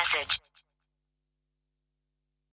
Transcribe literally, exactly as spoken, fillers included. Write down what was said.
Message.